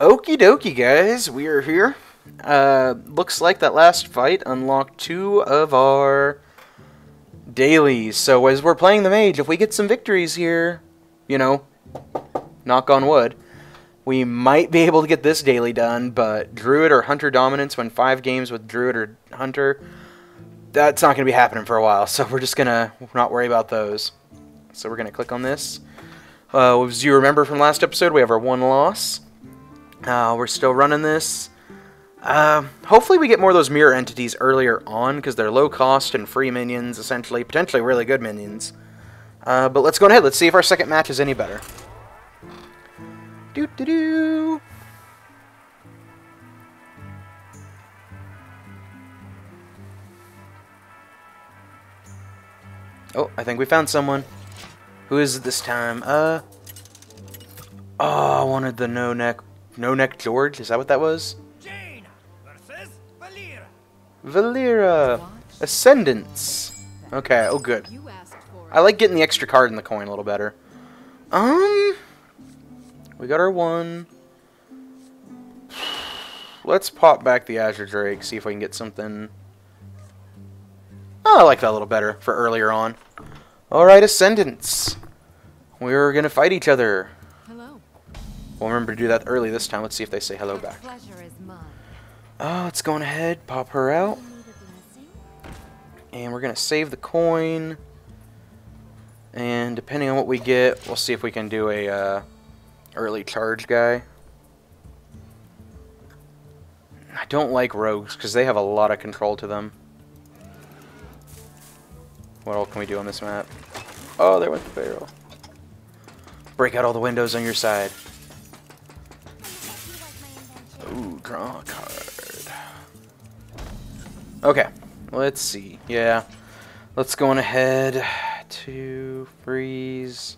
Okie dokie, guys, we are here. Looks like that last fight unlocked 2 of our dailies. So as we're playing the mage, if we get some victories here, you know, knock on wood, we might be able to get this daily done, but druid or hunter dominance when 5 games with druid or hunter, that's not going to be happening for a while, so we're just going to not worry about those. So we're going to click on this. As you remember from last episode, we have our 1 loss. We're still running this. Hopefully we get more of those mirror entities earlier on, because they're low cost and free minions, essentially. Potentially really good minions. But let's go ahead. Let's see if our second match is any better. Doo-doo-doo! Oh, I think we found someone. Who is it this time? Oh, I wanted the no neck George. Is that what that was? Jane versus Valera. Valera, Ascendance. Okay. Oh, good. I like getting the extra card in the coin a little better. We got our 1. Let's pop back the Azure Drake. See if we can get something. Oh, I like that a little better for earlier on. All right, Ascendance. We're gonna fight each other. Hello. We'll remember to do that early this time. Let's see if they say hello back. Oh, it's going ahead. Pop her out. And we're gonna save the coin. And depending on what we get, we'll see if we can do a early charge guy. I don't like rogues because they have a lot of control to them. What all can we do on this map? Oh, there went the barrel. Break out all the windows on your side. Ooh, draw a card. Okay, let's see. Yeah, let's go on ahead to freeze.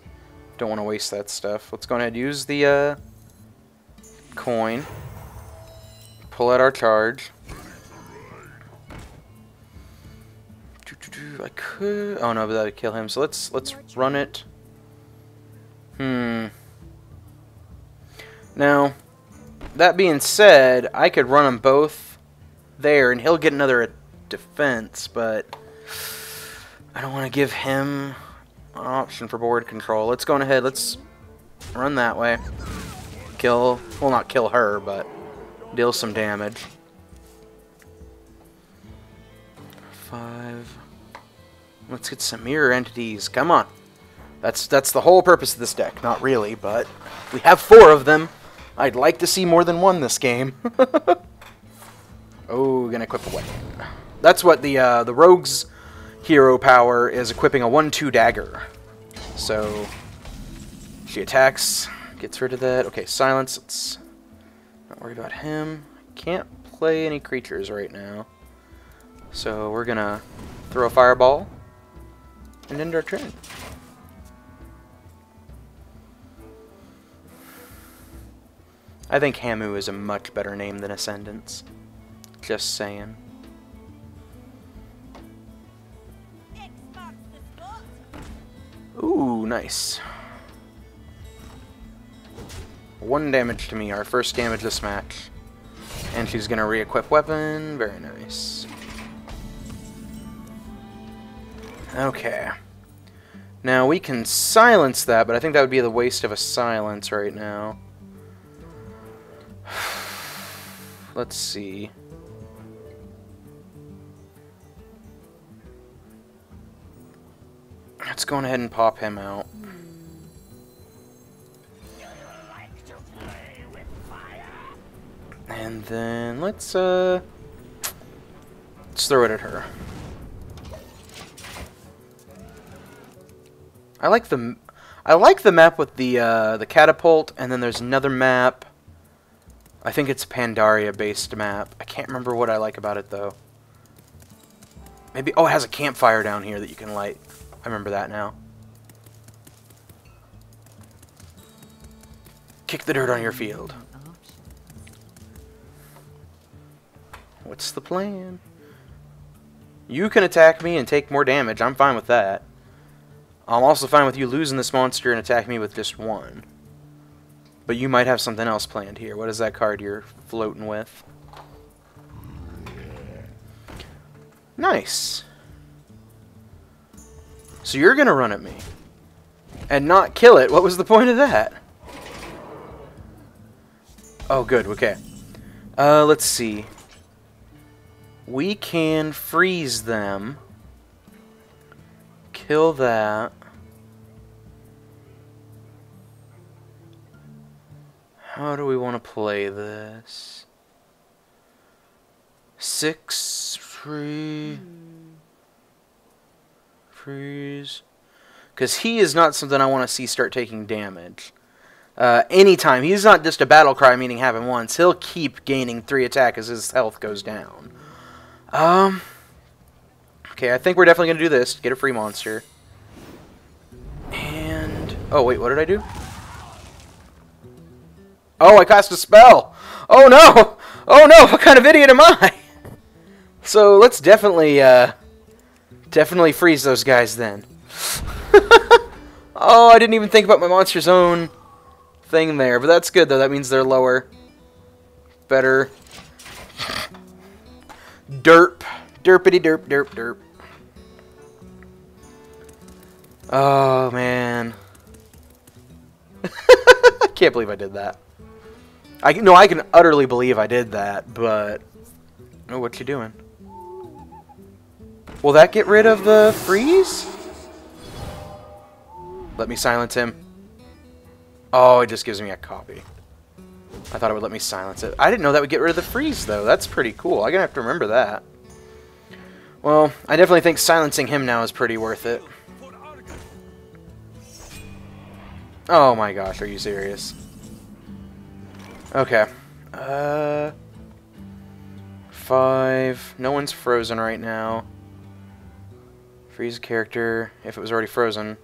Don't want to waste that stuff. Let's go ahead and use the coin. Pull out our charge. I could. Oh no, but that would kill him. So let's run it. Now, that being said, I could run them both there, and he'll get another defense. But I don't want to give him an option for board control. Let's go on ahead. Let's run that way. Kill. Well, not kill her, but deal some damage. 5. Let's get some mirror entities. Come on. That's the whole purpose of this deck. Not really, but we have 4 of them. I'd like to see more than 1 this game. Oh, gonna equip a weapon. That's what the rogue's hero power is, equipping a 1/2 dagger. So she attacks, gets rid of that. Okay, silence. Let's not worry about him. Can't play any creatures right now. So we're gonna throw a fireball. And end our turn. I think Hamu is a much better name than Ascendance. Just saying. Ooh, nice. 1 damage to me, our first damage this match. And she's gonna re-equip weapon. Very nice. Okay. Now we can silence that, but I think that would be the waste of a silence right now. Let's see. Let's go ahead and pop him out. And then let's throw it at her. I like the map with the catapult, and then there's another map. I think it's a Pandaria-based map. I can't remember what I like about it though. Maybe it has a campfire down here that you can light. I remember that now. Kick the dirt on your field. What's the plan? You can attack me and take more damage. I'm fine with that. I'm also fine with you losing this monster and attacking me with just 1. But you might have something else planned here. What is that card you're floating with? Nice. So you're going to run at me. And not kill it. What was the point of that? Oh, good. Okay. Let's see. We can freeze them. Kill that. How do we want to play this? 6, 3... Freeze. Because he is not something I want to see start taking damage. Anytime. He's not just a battle cry, meaning have him once. He'll keep gaining 3 attack as his health goes down. Okay, I think we're definitely going to do this. Get a free monster. And... oh, wait, what did I do? Oh, I cast a spell! Oh, no! Oh, no! What kind of idiot am I? So, let's definitely freeze those guys then. Oh, I didn't even think about my monster's own thing there. But that's good, though. That means they're lower. Better. Derp. Derpity derp derp derp. Oh, man. I can't believe I did that. No, I can utterly believe I did that, but... oh, what you doing? Will that get rid of the freeze? Let me silence him. Oh, it just gives me a copy. I thought it would let me silence it. I didn't know that would get rid of the freeze, though. That's pretty cool. I'm going to have to remember that. Well, I definitely think silencing him now is pretty worth it. Oh my gosh, are you serious? Okay. 5. No one's frozen right now. Freeze a character, if it was already frozen.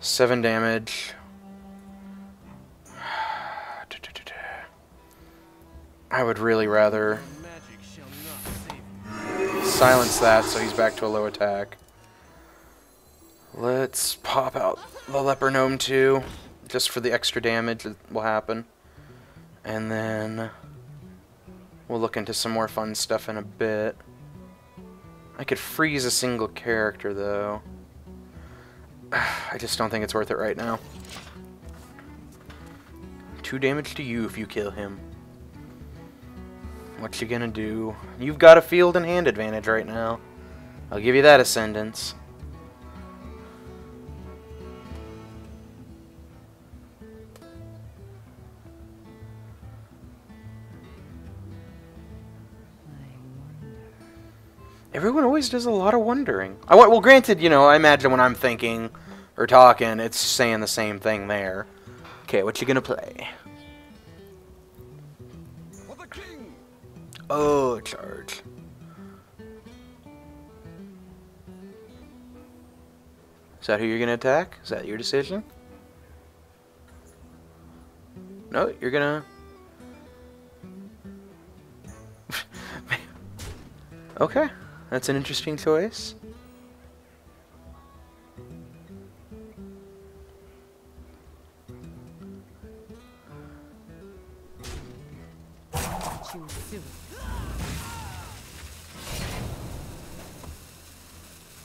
7 damage. I would really rather silence that so he's back to a low attack. Let's pop out the leper gnome too, just for the extra damage that will happen. And then we'll look into some more fun stuff in a bit. I could freeze a single character, though. I just don't think it's worth it right now. 2 damage to you if you kill him. What you gonna do? You've got a field and hand advantage right now. I'll give you that, Ascendance. Everyone always does a lot of wondering. Well, granted, you know, I imagine when I'm thinking or talking, it's saying the same thing there. Okay, what you gonna play? Oh, charge. Is that who you're gonna attack? Is that your decision? No, you're gonna... okay. That's an interesting choice.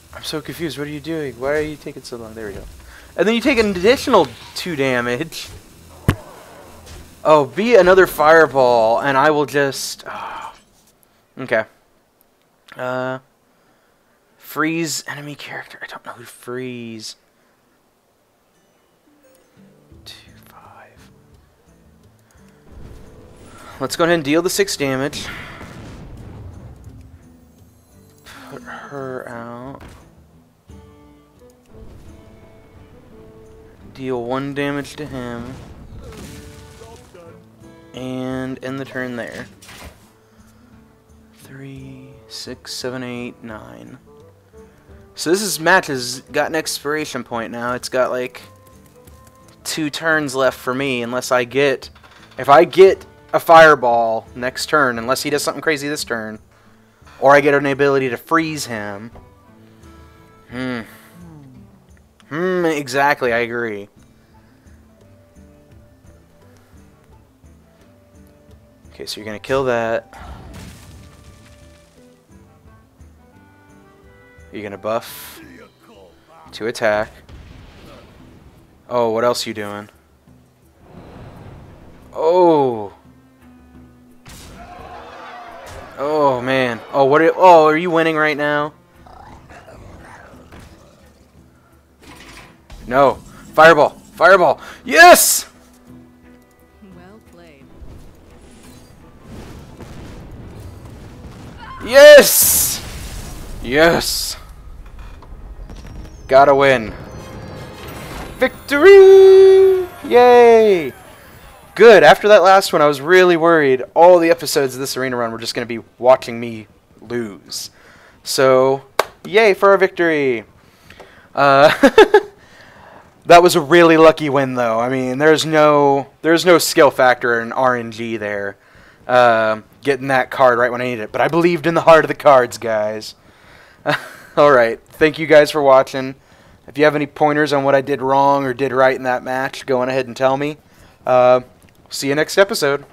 I'm so confused. What are you doing? Why are you taking so long? There we go. And then you take an additional 2 damage. Oh, be another fireball, and I will just... oh. Okay. Freeze enemy character. I don't know who freeze. 2, 5. Let's go ahead and deal the 6 damage. Put her out. Deal 1 damage to him. And end the turn there. 3, 6, 7, 8, 9. So this match has got an expiration point now. It's got like 2 turns left for me unless I get... if I get a fireball next turn, unless he does something crazy this turn, or I get an ability to freeze him. Exactly, I agree. Okay, so you're gonna kill that. You're gonna buff to attack. Oh, what else are you doing? Oh. Oh man. Oh, what? Oh, are you winning right now? No. Fireball. Fireball. Yes. Well played. Yes. Yes. Gotta win. Victory! Yay! Good. After that last one, I was really worried. All the episodes of this arena run were just going to be watching me lose. So, yay for our victory! That was a really lucky win, though. I mean, there's no skill factor in RNG there. Getting that card right when I needed it. But I believed in the heart of the cards, guys. Alright, thank you guys for watching. If you have any pointers on what I did wrong or did right in that match, go on ahead and tell me. See you next episode.